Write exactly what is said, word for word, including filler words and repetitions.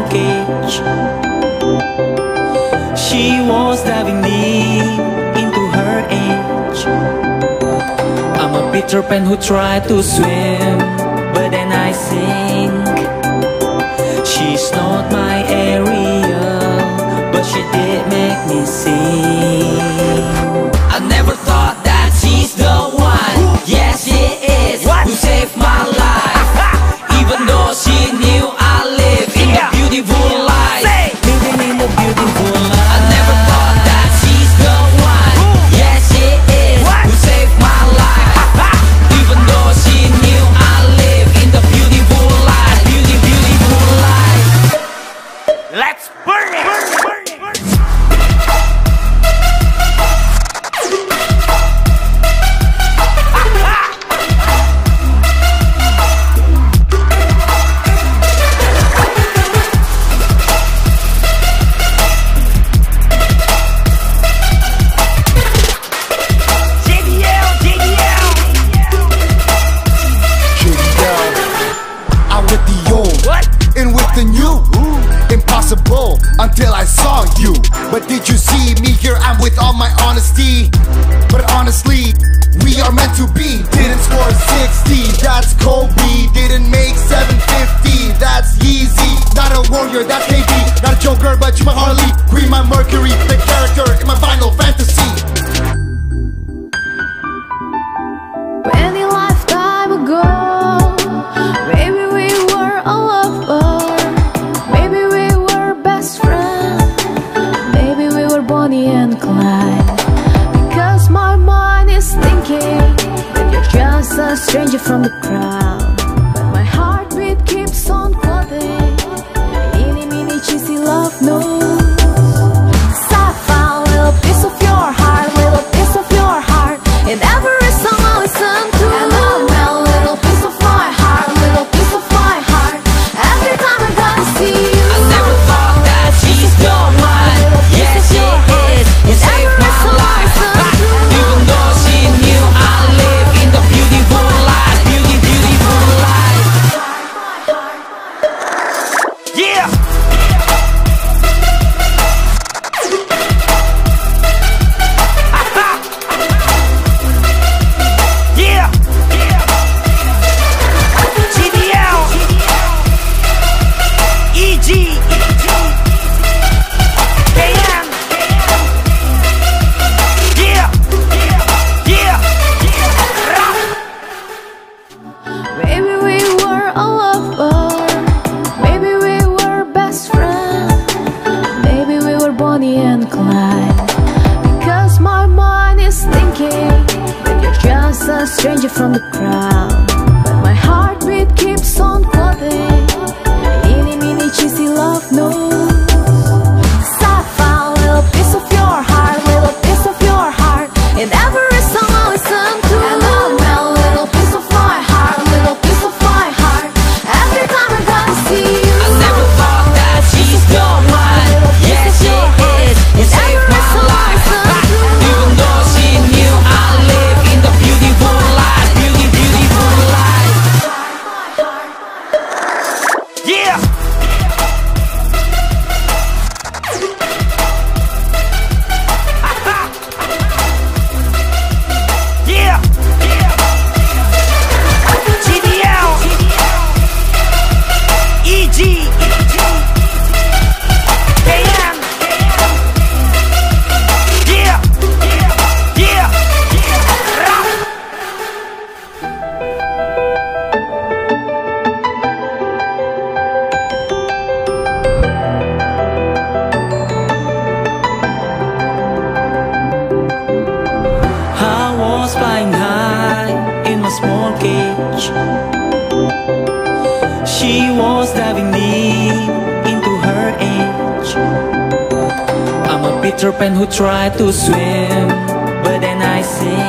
mortgage. She was diving deep into her age. I'm a Peter Pan who tried to swim, but then I sink. She's not my area, but she did make me sing. I never thought that she's the one. Yes, she is, what? Who saved my life. Even though she knew I lived in a beautiful life. Living in a beautiful life. I never thought that she's the one. Yes, she is, who saved my life. Even though she knew I lived in the beautiful life. Beauty, beautiful life. Let's burn it! Burn it. Burn it. Burn it. Until I saw you. But did you see me here? I'm with all my honesty. But honestly, we are meant to be. Didn't score sixty, that's Kobe. Didn't make seven fifty, that's Yeezy. Not a warrior, that's K D. Not a Joker, but you're my Harley. Queen, my Mercury, the character in my Final Fantasy. Any lifetime ago, maybe we were a lover. And Clyde, because my mind is thinking that you're just a stranger from the crowd, but my heartbeat keeps on cutting. Eeny, meeny, cheesy love knows. I found a little piece of your heart, little piece of your heart, in every song I listen to. And I found a little piece of my heart, little piece of my heart, every time I gotta see you. I never thought that she's the one. Yes, she is. You saved my life, even though she knew I live in the beautiful life, beauty, beautiful life. Yeah. Yeah. G D L. E G. Because my mind is thinking that you're just a stranger from the crowd, but my heartbeat keeps on cutting. Eeny, meeny, cheesy love knows. I found a little piece of your heart, little piece of your heart, in every song I listen to. And I found a little piece of my heart, little piece of my heart, every time I gotta see you. I never thought that she's the one. Yes, she is. You saved my life, even though she knew I live in the beautiful life, beauty, beautiful life. Yeah. Yeah. G D L. E G. Flying high in my small cage. She was diving deep into her age. I'm a Peter Pan who tried to swim, but then I sank.